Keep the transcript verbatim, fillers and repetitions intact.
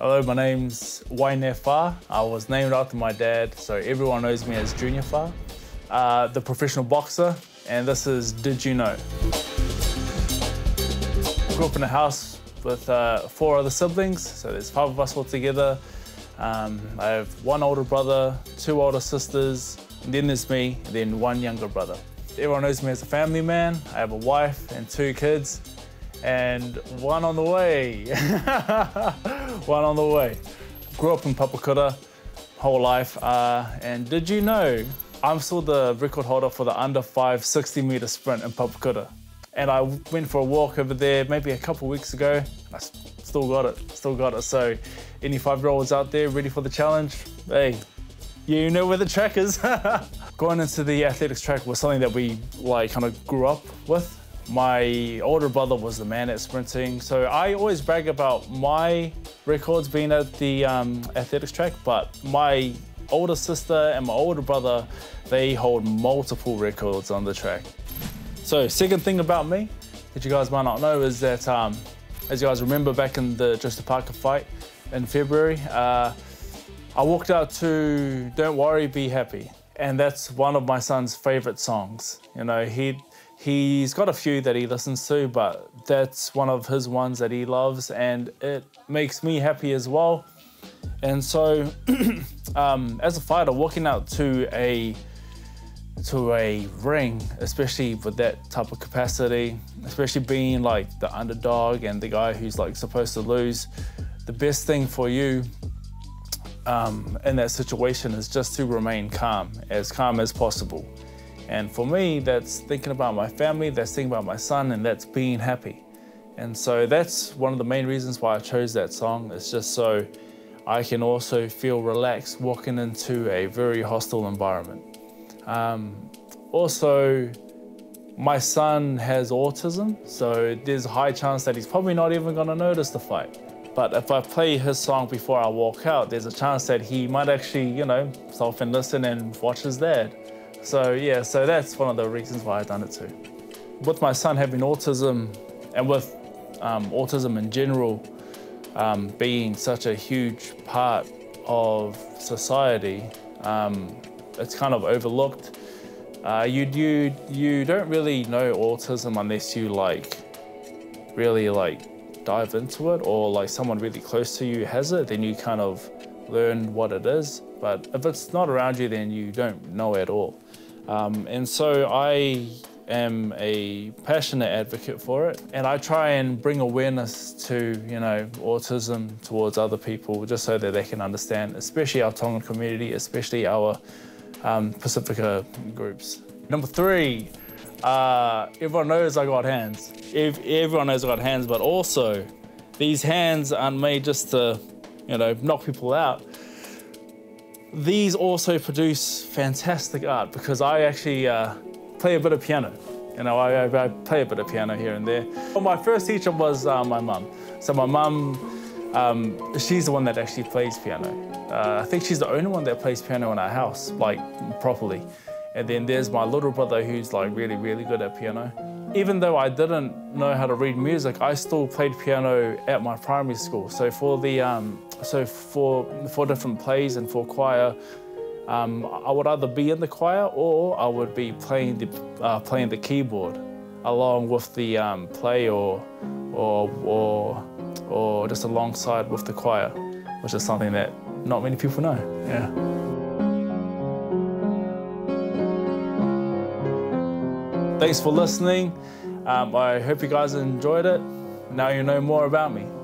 Hello, my name's Junior Fa. I was named after my dad, so everyone knows me as Junior Fa, uh, the professional boxer, and this is Did You Know? I grew up in a house with uh, four other siblings, so there's five of us all together. Um, I have one older brother, two older sisters, and then there's me, and then one younger brother. Everyone knows me as a family man. I have a wife and two kids, and one on the way. One on the way. Grew up in Papakura whole life, uh, and did you know I'm still the record holder for the under five sixty meter sprint in Papakura? And I went for a walk over there maybe a couple weeks ago. I still got it, still got it. So any five-year-olds out there ready for the challenge? Hey, you know where the track is. Going into the athletics track was something that we like kind of grew up with. My older brother was the man at sprinting, so I always brag about my records being at the um, athletics track, but my older sister and my older brother, they hold multiple records on the track. So second thing about me that you guys might not know is that, um, as you guys remember back in the Joseph Parker fight in February, uh, I walked out to Don't Worry, Be Happy. And that's one of my son's favorite songs. You know, he, he's got a few that he listens to, but that's one of his ones that he loves, and it makes me happy as well. And so, um, as a fighter, walking out to a, to a ring, especially with that type of capacity, especially being like the underdog and the guy who's like supposed to lose, the best thing for you Um, in that situation is just to remain calm, as calm as possible. And for me, that's thinking about my family, that's thinking about my son, and that's being happy. And so that's one of the main reasons why I chose that song. It's just so I can also feel relaxed walking into a very hostile environment. Um, also, my son has autism, so there's a high chance that he's probably not even gonna notice the fight. But if I play his song before I walk out, there's a chance that he might actually, you know, stop and listen and watch his dad. So yeah, so that's one of the reasons why I've done it too. With my son having autism, and with um, autism in general um, being such a huge part of society, um, it's kind of overlooked. Uh, you, you, you don't really know autism unless you like, really like, dive into it, or like someone really close to you has it, then you kind of learn what it is. But if it's not around you, then you don't know at all. Um, and so I am a passionate advocate for it. And I try and bring awareness to, you know, autism towards other people, just so that they can understand, especially our Tongan community, especially our um, Pacifica groups. Number three, Uh, everyone knows I got hands. Ev everyone knows I got hands, but also these hands aren't made just to, you know, knock people out. These also produce fantastic art, because I actually uh, play a bit of piano. You know, I, I play a bit of piano here and there. Well, my first teacher was uh, my mum. So my mum, um, she's the one that actually plays piano. Uh, I think she's the only one that plays piano in our house, like properly. And then there's my little brother who's like really, really good at piano. Even though I didn't know how to read music, I still played piano at my primary school. So for the, um, so for, for different plays and for choir, um, I would either be in the choir or I would be playing the, uh, playing the keyboard along with the um, play or, or, or, or just alongside with the choir, which is something that not many people know, yeah. Thanks for listening. Um, I hope you guys enjoyed it. Now you know more about me.